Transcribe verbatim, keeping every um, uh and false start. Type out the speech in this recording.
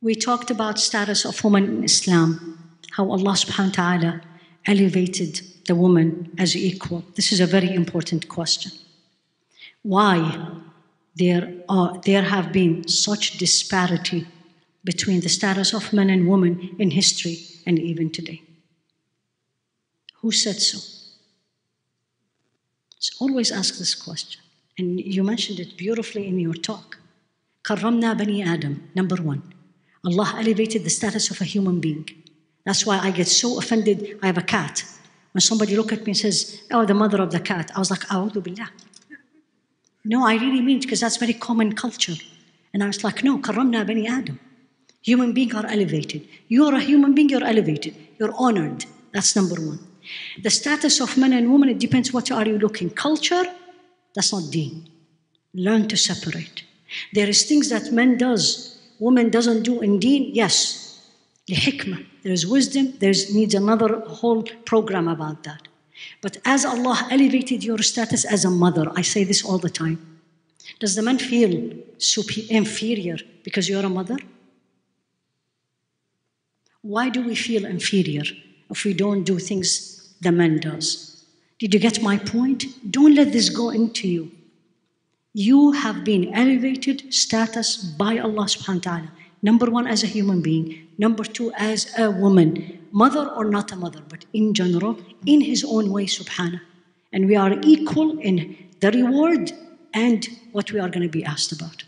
We talked about status of women in Islam, how Allah subhanahu wa ta'ala elevated the woman as equal. This is a very important question. Why there, are, there have been such disparity between the status of men and women in history and even today? Who said so? So always ask this question. And you mentioned it beautifully in your talk. Karramna Bani Adam, number one. Allah elevated the status of a human being. That's why I get so offended. I have a cat. When somebody looks at me and says, oh, the mother of the cat, I was like, A'udhu billah. No, I really mean it, because that's very common culture. And I was like, no, Karramna Bani Adam. Human beings are elevated. You're a human being, you're elevated. You're honored. That's number one. The status of men and women, it depends what are you looking. Culture, that's not deen. Learn to separate. There is things that men does, women doesn't do in deen, yes. Lihikmah, there is wisdom, there needs another whole program about that. But as Allah elevated your status as a mother, I say this all the time, does the man feel superior, inferior because you're a mother? Why do we feel inferior if we don't do things the man does? Did you get my point? Don't let this go into you. You have been elevated status by Allah subhanahu wa ta'ala. Number one, as a human being. Number two, as a woman. Mother or not a mother, but in general, in his own way, subhanahu. And we are equal in the reward and what we are going to be asked about.